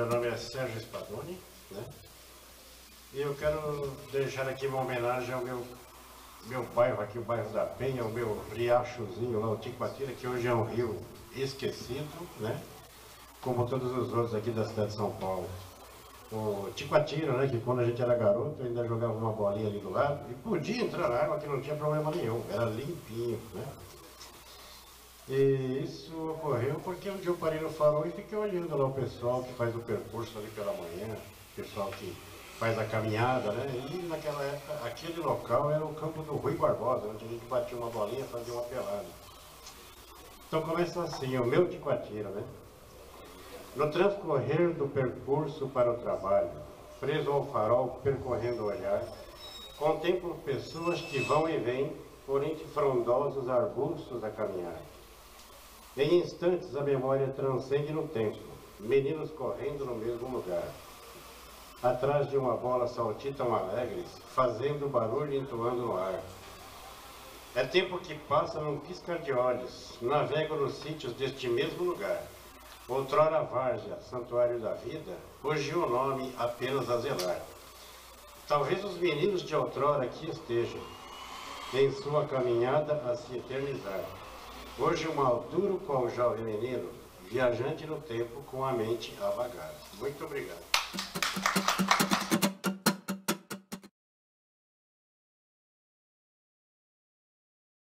meu nome é Sérgio Spadoni, né? E eu quero deixar aqui uma homenagem ao meu bairro aqui, o bairro da Penha, o meu riachozinho lá, o Tiquatira, que hoje é um rio esquecido, né? Como todos os outros aqui da cidade de São Paulo. O Tiquatira, né, que quando a gente era garoto ainda jogava uma bolinha ali do lado e podia entrar na água, que não tinha problema nenhum, era limpinho, né? E isso ocorreu porque um dia eu parei no farol e fiquei olhando lá o pessoal que faz o percurso ali pela manhã, o pessoal que faz a caminhada, né? E naquela época, aquele local era o campo do Rui Barbosa, onde a gente batia uma bolinha e fazia uma pelada. Então começa assim, o meu Tiquatira, né? No transcorrer do percurso para o trabalho, preso ao farol, percorrendo o olhar, contemplo pessoas que vão e vêm por entre frondosos arbustos a caminhar. Em instantes a memória transcende no tempo, meninos correndo no mesmo lugar. Atrás de uma bola saltitam alegres, fazendo barulho e entoando no ar. É tempo que passa num piscar de olhos, navego nos sítios deste mesmo lugar. Outrora Várzea, santuário da vida, hoje o nome apenas a zelar. Talvez os meninos de outrora aqui estejam, em sua caminhada a se eternizar. Hoje o maldouro qual jovem menino, viajante no tempo com a mente a vagar. Muito obrigado.